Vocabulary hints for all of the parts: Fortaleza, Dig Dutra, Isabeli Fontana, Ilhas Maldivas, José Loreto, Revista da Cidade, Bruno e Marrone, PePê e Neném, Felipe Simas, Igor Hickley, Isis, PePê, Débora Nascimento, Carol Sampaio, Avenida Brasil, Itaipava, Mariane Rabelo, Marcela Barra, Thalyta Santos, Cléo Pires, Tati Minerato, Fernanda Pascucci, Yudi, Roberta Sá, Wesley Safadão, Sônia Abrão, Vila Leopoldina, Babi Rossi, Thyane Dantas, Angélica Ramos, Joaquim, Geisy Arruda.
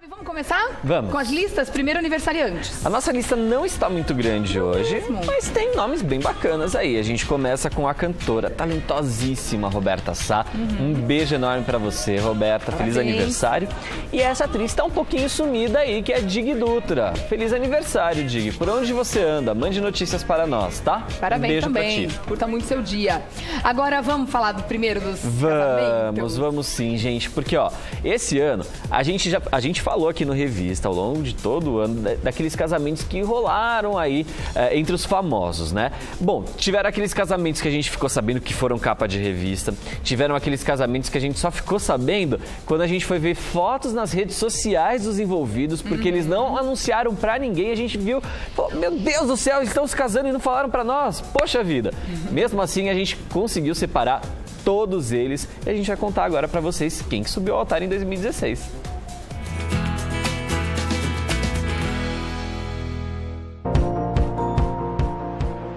Fábio, vamos começar? Vamos. Com as listas, primeiro aniversariantes. A nossa lista não está muito grande hoje, mas tem nomes bem bacanas aí. A gente começa com a cantora talentosíssima Roberta Sá. Um beijo enorme pra você, Roberta. Feliz aniversário. E essa atriz tá um pouquinho sumida aí, que é Dig Dutra. Feliz aniversário, Dig. Por onde você anda, mande notícias para nós, tá? Parabéns, um beijo também. Pra ti. Curta muito seu dia. Agora vamos falar do primeiro dos casamentos? Vamos sim, gente. Porque, ó, esse ano a gente falou aqui no Revista, ao longo de todo o ano, daqueles casamentos que rolaram aí entre os famosos, né? Bom, tiveram aqueles casamentos que a gente ficou sabendo que foram capa de revista, tiveram aqueles casamentos que a gente só ficou sabendo quando a gente foi ver fotos nas redes sociais dos envolvidos, porque eles não anunciaram pra ninguém, a gente viu, falou, meu Deus do céu, eles estão se casando e não falaram pra nós, poxa vida. Mesmo assim, a gente conseguiu separar todos eles e a gente vai contar agora pra vocês quem que subiu ao altar em 2016.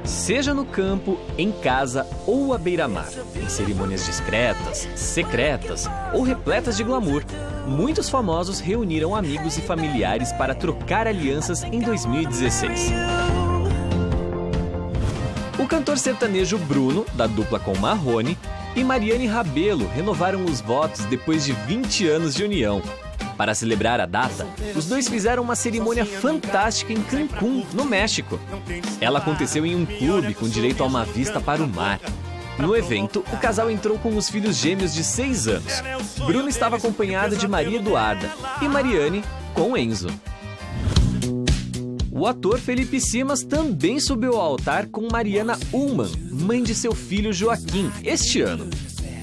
Seja no campo, em casa ou à beira-mar, em cerimônias discretas, secretas ou repletas de glamour, muitos famosos reuniram amigos e familiares para trocar alianças em 2016. O cantor sertanejo Bruno, da dupla com Marrone, e Mariane Rabelo renovaram os votos depois de 20 anos de união. Para celebrar a data, os dois fizeram uma cerimônia fantástica em Cancún, no México. Ela aconteceu em um clube com direito a uma vista para o mar. No evento, o casal entrou com os filhos gêmeos de 6 anos. Bruno estava acompanhado de Maria Eduarda e Mariane com Enzo. O ator Felipe Simas também subiu ao altar com Mariana Uhlmann, mãe de seu filho Joaquim, este ano.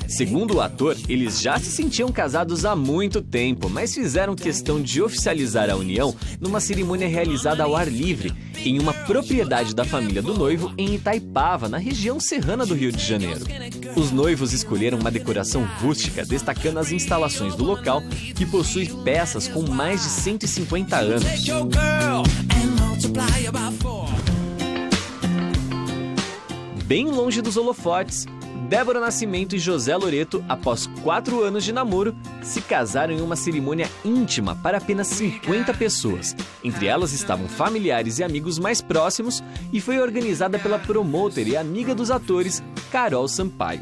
Segundo o ator, eles já se sentiam casados há muito tempo, mas fizeram questão de oficializar a união numa cerimônia realizada ao ar livre, em uma propriedade da família do noivo em Itaipava, na região serrana do Rio de Janeiro. Os noivos escolheram uma decoração rústica, destacando as instalações do local, que possui peças com mais de 150 anos. Bem longe dos holofotes, Débora Nascimento e José Loreto, após 4 anos de namoro, se casaram em uma cerimônia íntima para apenas 50 pessoas. Entre elas estavam familiares e amigos mais próximos e foi organizada pela promoter e amiga dos atores, Carol Sampaio.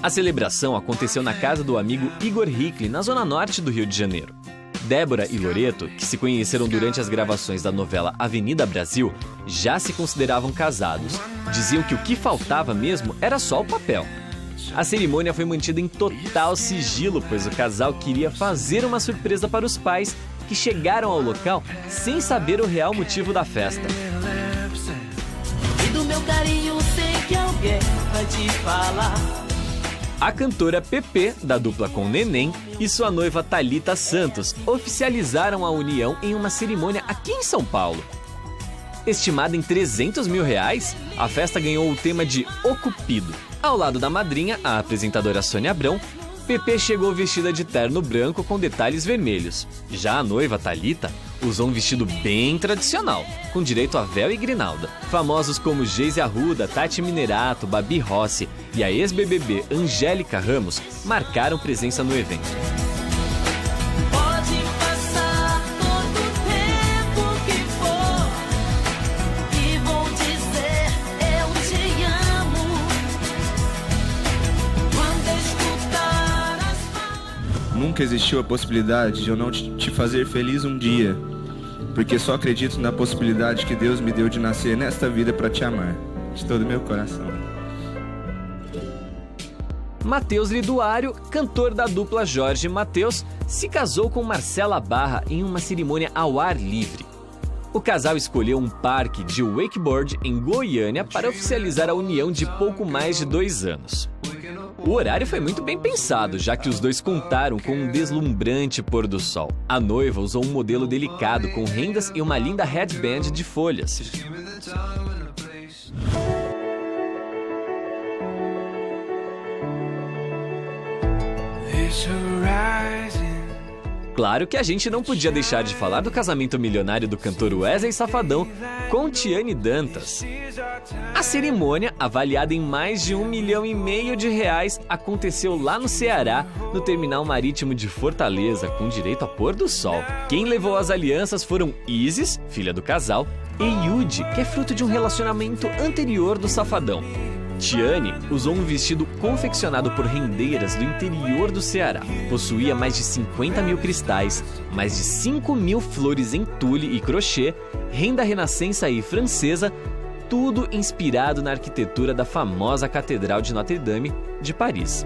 A celebração aconteceu na casa do amigo Igor Hickley, na zona norte do Rio de Janeiro. Débora e Loreto, que se conheceram durante as gravações da novela Avenida Brasil, já se consideravam casados. Diziam que o que faltava mesmo era só o papel. A cerimônia foi mantida em total sigilo, pois o casal queria fazer uma surpresa para os pais, que chegaram ao local sem saber o real motivo da festa. A cantora PePê, da dupla com Neném, e sua noiva Thalyta Santos oficializaram a união em uma cerimônia aqui em São Paulo. Estimada em R$300 mil, a festa ganhou o tema de O Cupido. Ao lado da madrinha, a apresentadora Sônia Abrão, PePê chegou vestida de terno branco com detalhes vermelhos. Já a noiva Thalyta usou um vestido bem tradicional, com direito a véu e grinalda. Famosos como Geisy Arruda, Tati Minerato, Babi Rossi e a ex-BBB Angélica Ramos marcaram presença no evento. Pode passar todo o tempo que for, e vou dizer eu te amo. Quando escutar as palavras... Nunca existiu a possibilidade de eu não te fazer feliz um dia. Porque só acredito na possibilidade que Deus me deu de nascer nesta vida para te amar, de todo meu coração. Matheus Liduário, cantor da dupla Jorge e Matheus, se casou com Marcela Barra em uma cerimônia ao ar livre. O casal escolheu um parque de wakeboard em Goiânia para oficializar a união de pouco mais de 2 anos. O horário foi muito bem pensado, já que os dois contaram com um deslumbrante pôr do sol. A noiva usou um modelo delicado com rendas e uma linda headband de folhas. claro que a gente não podia deixar de falar do casamento milionário do cantor Wesley Safadão com Thyane Dantas. A cerimônia, avaliada em mais de R$1,5 milhão, aconteceu lá no Ceará, no terminal marítimo de Fortaleza, com direito a pôr do sol. Quem levou as alianças foram Isis, filha do casal, e Yudi, que é fruto de um relacionamento anterior do Safadão. Thyane usou um vestido confeccionado por rendeiras do interior do Ceará. Possuía mais de 50 mil cristais, mais de 5 mil flores em tule e crochê, renda renascença e francesa, tudo inspirado na arquitetura da famosa Catedral de Notre Dame de Paris.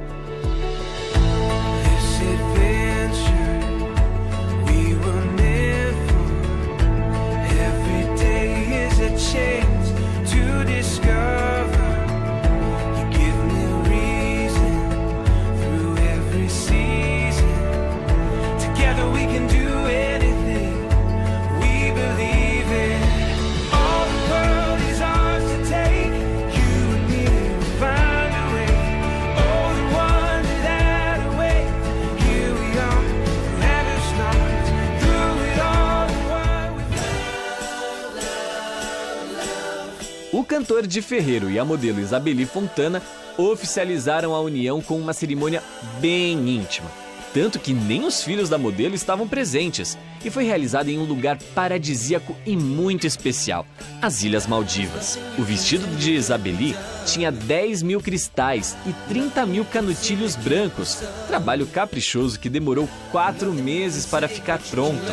O cantor Di Ferrero e a modelo Isabeli Fontana oficializaram a união com uma cerimônia bem íntima. Tanto que nem os filhos da modelo estavam presentes e foi realizada em um lugar paradisíaco e muito especial, as Ilhas Maldivas. O vestido de Isabeli tinha 10 mil cristais e 30 mil canutilhos brancos, trabalho caprichoso que demorou 4 meses para ficar pronto.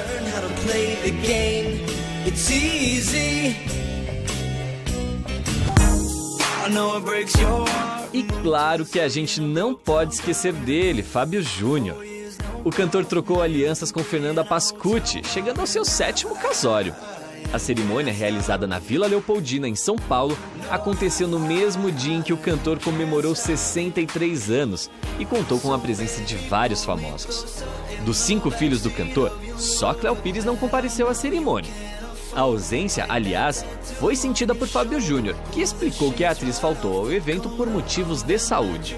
E claro que a gente não pode esquecer dele, Fábio Júnior. O cantor trocou alianças com Fernanda Pascucci, chegando ao seu 7º casório. A cerimônia, realizada na Vila Leopoldina, em São Paulo, aconteceu no mesmo dia em que o cantor comemorou 63 anos e contou com a presença de vários famosos. Dos 5 filhos do cantor, só Cléo Pires não compareceu à cerimônia. A ausência, aliás, foi sentida por Fábio Júnior, que explicou que a atriz faltou ao evento por motivos de saúde.